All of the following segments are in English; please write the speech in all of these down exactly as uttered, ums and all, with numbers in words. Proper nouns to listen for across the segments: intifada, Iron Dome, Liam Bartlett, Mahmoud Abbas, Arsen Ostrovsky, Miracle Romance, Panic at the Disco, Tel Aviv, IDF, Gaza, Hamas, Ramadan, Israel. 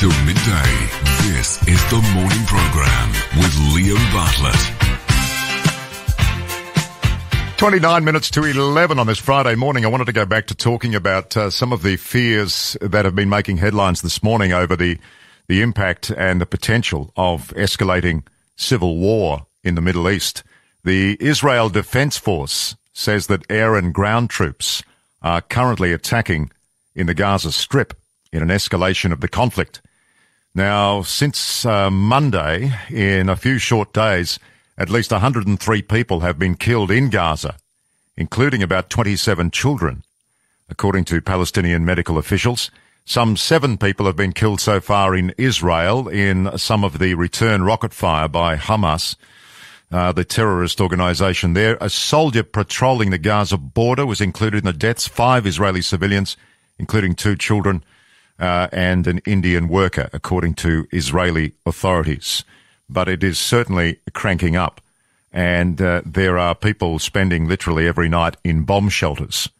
till midday. This is the morning program with Liam Bartlett. twenty-nine minutes to eleven on this Friday morning. I wanted to go back to talking about uh, some of the fears that have been making headlines this morning over the, the impact and the potential of escalating civil war in the Middle East. The Israel Defense Force says that air and ground troops are currently attacking in the Gaza Strip in an escalation of the conflict. Now, since uh, Monday, in a few short days, at least one hundred three people have been killed in Gaza, including about twenty-seven children, according to Palestinian medical officials. Some seven people have been killed so far in Israel in some of the return rocket fire by Hamas, uh, the terrorist organization there. A soldier patrolling the Gaza border was included in the deaths, five Israeli civilians, including two children, Uh, and an Indian worker, according to Israeli authorities. But it is certainly cranking up, and uh, there are people spending literally every night in bomb shelters.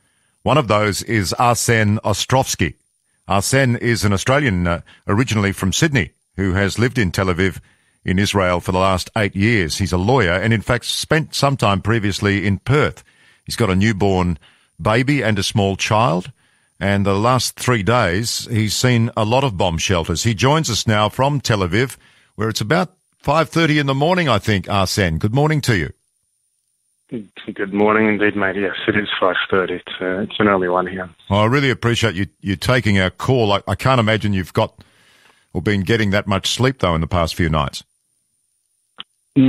One of those is Arsen Ostrovsky. Arsen is an Australian uh, originally from Sydney who has lived in Tel Aviv in Israel for the last eight years. He's a lawyer and, in fact, spent some time previously in Perth. He's got a newborn baby and a small child. And the last three days, he's seen a lot of bomb shelters. He joins us now from Tel Aviv, where it's about five thirty in the morning, I think, Arsen. Good morning to you. Good morning indeed, mate. Yes, it is five thirty. It's, uh, it's an early one here. Well, I really appreciate you, you taking our call. I, I can't imagine you've got or been getting that much sleep, though, in the past few nights.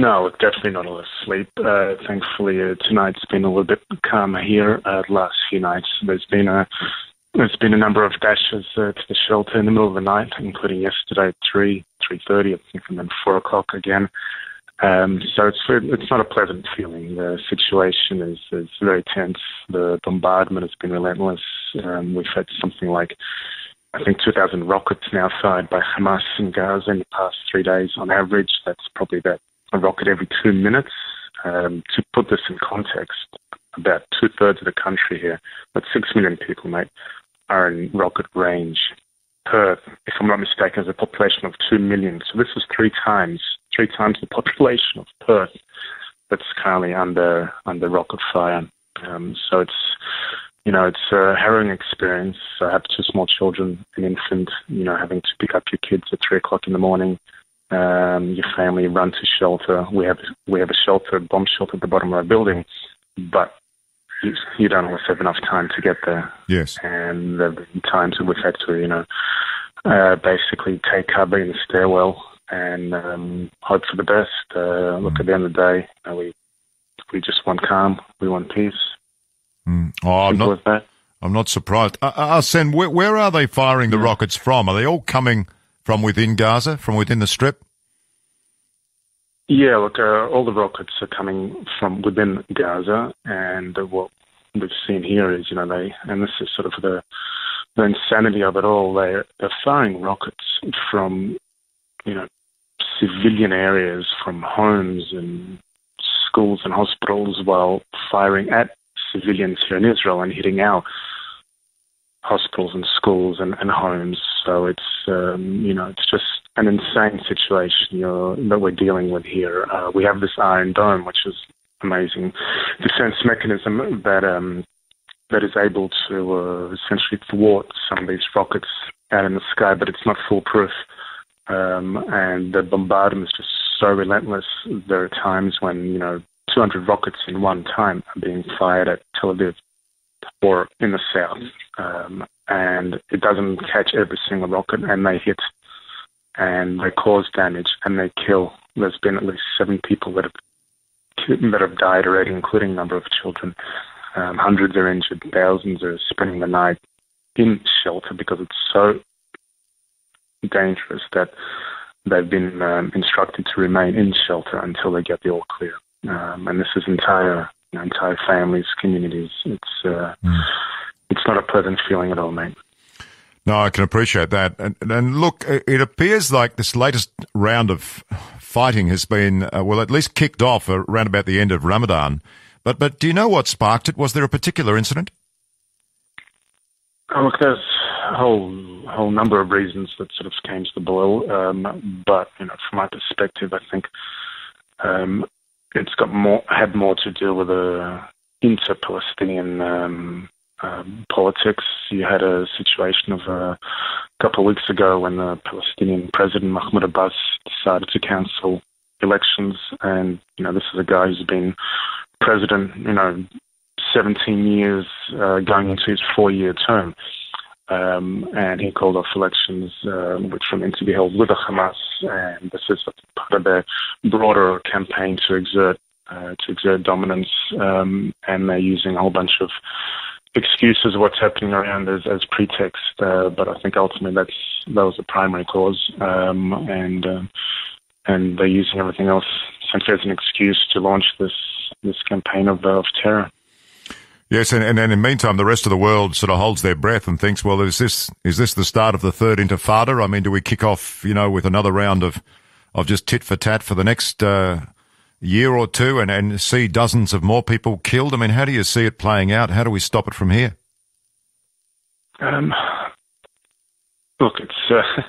No, definitely not a lot of sleep. Uh, thankfully, uh, tonight's been a little bit calmer here. Uh, the last few nights, there's been a... There's been a number of dashes uh, to the shelter in the middle of the night, including yesterday at three, three thirty, I think, and then four o'clock again. Um, so it's it's not a pleasant feeling. The situation is, is very tense. The bombardment has been relentless. Um, we've had something like, I think, two thousand rockets now fired by Hamas in Gaza in the past three days on average. That's probably about a rocket every two minutes. Um, to put this in context, about two-thirds of the country here, about six million people, mate, are in rocket range. Perth, if I'm not mistaken, has a population of two million. So this is three times, three times the population of Perth that's currently under under rocket fire. Um, so it's, you know, it's a harrowing experience. I have two small children, an infant, you know, having to pick up your kids at three o'clock in the morning. Um, your family run to shelter. We have we have a shelter, bomb shelter at the bottom of our building, but you don't always have enough time to get there. Yes. And there have been times when we've had to, you know, uh, basically take cover in the stairwell and um, hope for the best. Uh, look, mm. at the end of the day, you know, we we just want calm. We want peace. Mm. Oh, I'm not, that. I'm not surprised. Uh, Arsen, where, where are they firing the mm. rockets from? Are they all coming from within Gaza, from within the Strip? Yeah, look, uh, all the rockets are coming from within Gaza, and uh, what we've seen here is, you know, they, and this is sort of the, the insanity of it all, they're, they're firing rockets from, you know, civilian areas, from homes and schools and hospitals, while firing at civilians here in Israel and hitting our hospitals and schools and, and homes. So it's, um, you know, it's just an insane situation you know, that we're dealing with here. Uh, we have this Iron Dome, which is amazing defense mechanism that um, that is able to uh, essentially thwart some of these rockets out in the sky, but it's not foolproof. Um, and the bombardment is just so relentless. There are times when, you know, two hundred rockets in one time are being fired at Tel Aviv or in the south. Um, and it doesn't catch every single rocket, and they hit and they cause damage and they kill. There's been at least seven people that have that have died already, including a number of children. Um, hundreds are injured, thousands are spending the night in shelter because it's so dangerous that they've been um, instructed to remain in shelter until they get the all clear. Um, and this is entire you know, entire families, communities. It's uh, mm. It's not a pleasant feeling at all, mate. No, I can appreciate that. And, and look, it appears like this latest round of fighting has been, uh, well, at least kicked off around about the end of Ramadan. But but do you know what sparked it? Was there a particular incident? Oh, look, there's whole whole number of reasons that sort of came to the boil. Um, but you know, from my perspective, I think um, it's got more had more to do with a inter-Palestinian um, uh, politics. You had a situation of uh, a couple of weeks ago when the Palestinian president Mahmoud Abbas decided to cancel elections, and you know, this is a guy who's been president, you know, seventeen years, uh, going into his four-year term, um, and he called off elections, uh, which were meant to be held with the Hamas, and this is part of their broader campaign to exert uh, to exert dominance, um, and they're using a whole bunch of excuses of what's happening around as, as pretext, uh, but I think ultimately that's that was the primary cause, um, and uh, and they're using everything else essentially as an excuse to launch this this campaign of, of terror. Yes, and, and, and in the meantime, the rest of the world sort of holds their breath and thinks, well, is this is this the start of the third intifada? I mean, do we kick off, you know, with another round of, of just tit for tat for the next uh, year or two and, and see dozens of more people killed? I mean, how do you see it playing out? How do we stop it from here? Um, look, it's, uh,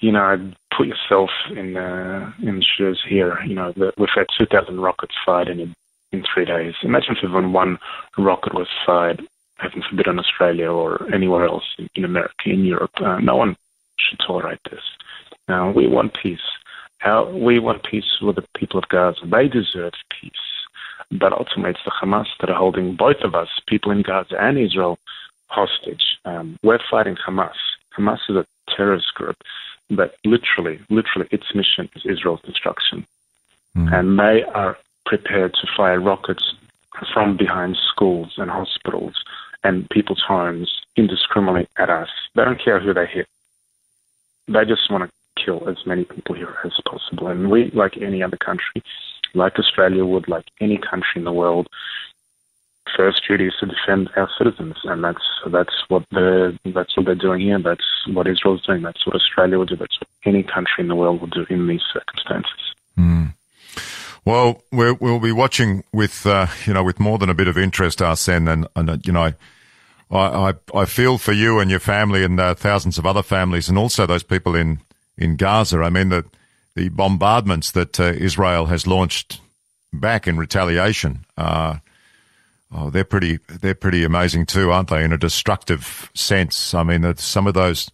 you know, put yourself in, uh, in the shoes here. You know, the, we've had two thousand rockets fired in a in three days. Imagine if even one rocket was fired, heaven forbid, in Australia or anywhere else in, in America, in Europe. Uh, no one should tolerate this. Now, we want peace. Our, we want peace with the people of Gaza. They deserve peace. But ultimately, it's the Hamas that are holding both of us, people in Gaza and Israel, hostage. Um, we're fighting Hamas. Hamas is a terrorist group that literally, literally, its mission is Israel's destruction. Mm. And they are prepared to fire rockets from behind schools and hospitals and people's homes indiscriminately at us. They don't care who they hit. They just want to kill as many people here as possible. And we, like any other country, like Australia would, like any country in the world, first duty is to defend our citizens, and that's that's what the that's what they're doing here. That's what Israel's doing. That's what Australia would do. That's what any country in the world would do in these circumstances. Mm. Well, we're, we'll be watching with, uh, you know, with more than a bit of interest, Arsen, and, and you know, I, I, I feel for you and your family and uh, thousands of other families, and also those people in, in Gaza. I mean, the, the bombardments that uh, Israel has launched back in retaliation, uh, oh, they're pretty, they're pretty amazing too, aren't they? In a destructive sense. I mean, some of those.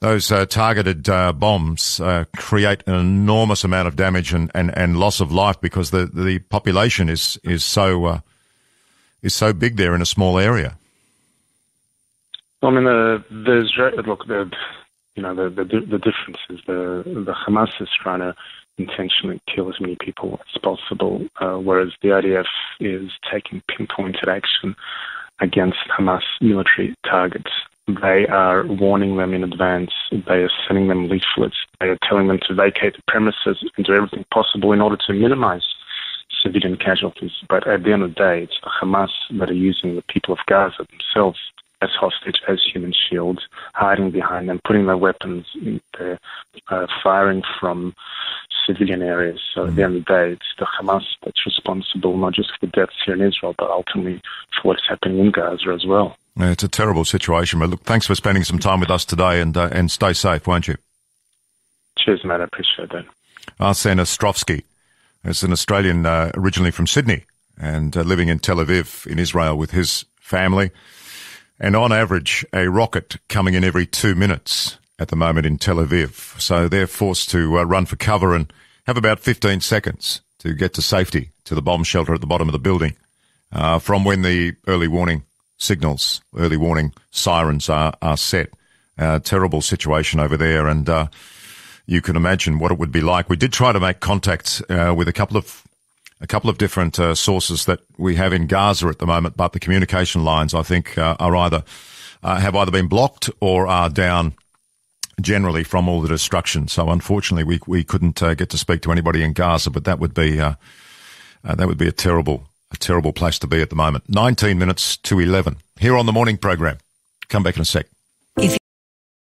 Those uh, targeted uh, bombs uh, create an enormous amount of damage and, and, and loss of life because the, the population is is so uh, is so big there in a small area. Well, I mean, the, the look, the you know the the, the difference is the the Hamas is trying to intentionally kill as many people as possible, uh, whereas the I D F is taking pinpointed action against Hamas military targets. They are warning them in advance. They are sending them leaflets. They are telling them to vacate the premises and do everything possible in order to minimize civilian casualties. But at the end of the day, it's the Hamas that are using the people of Gaza themselves as hostage, as human shields, hiding behind them, putting their weapons in there, uh, firing from civilian areas. So at the end of the day, it's the Hamas that's responsible, not just for the deaths here in Israel, but ultimately for what's happening in Gaza as well. Yeah, it's a terrible situation, but look, thanks for spending some time with us today, and uh, and stay safe, won't you? Cheers, mate. I appreciate that. Arsen Ostrovsky is an Australian uh, originally from Sydney and uh, living in Tel Aviv in Israel with his family. And on average, a rocket coming in every two minutes at the moment in Tel Aviv. So they're forced to uh, run for cover and have about fifteen seconds to get to safety to the bomb shelter at the bottom of the building uh, from when the early warning signals, early warning sirens are, are set. Uh, terrible situation over there, and uh, you can imagine what it would be like. We did try to make contact uh, with a couple of a couple of different uh, sources that we have in Gaza at the moment, but the communication lines, I think, uh, are either uh, have either been blocked or are down generally from all the destruction. So unfortunately, we we couldn't uh, get to speak to anybody in Gaza, but that would be uh, uh, that would be a terrible. A terrible place to be at the moment. nineteen minutes to eleven here on the morning program. Come back in a sec.